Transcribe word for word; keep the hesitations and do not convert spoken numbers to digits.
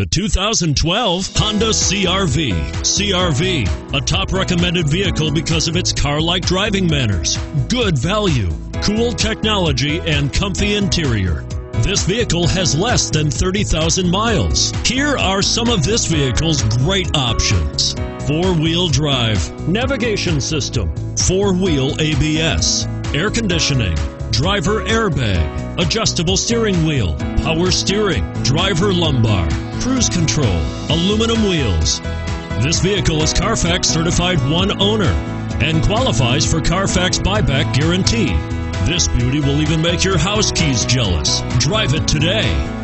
the two thousand twelve Honda C R V. C R V, a top recommended vehicle because of its car-like driving manners, good value, cool technology, and comfy interior. This vehicle has less than thirty thousand miles. Here are some of this vehicle's great options: four-wheel drive, navigation system, four-wheel A B S, air conditioning, driver airbag, adjustable steering wheel, power steering, driver lumbar, cruise control, aluminum wheels. This vehicle is Carfax certified one owner and qualifies for Carfax buyback guarantee. This beauty will even make your house keys jealous. Drive it today.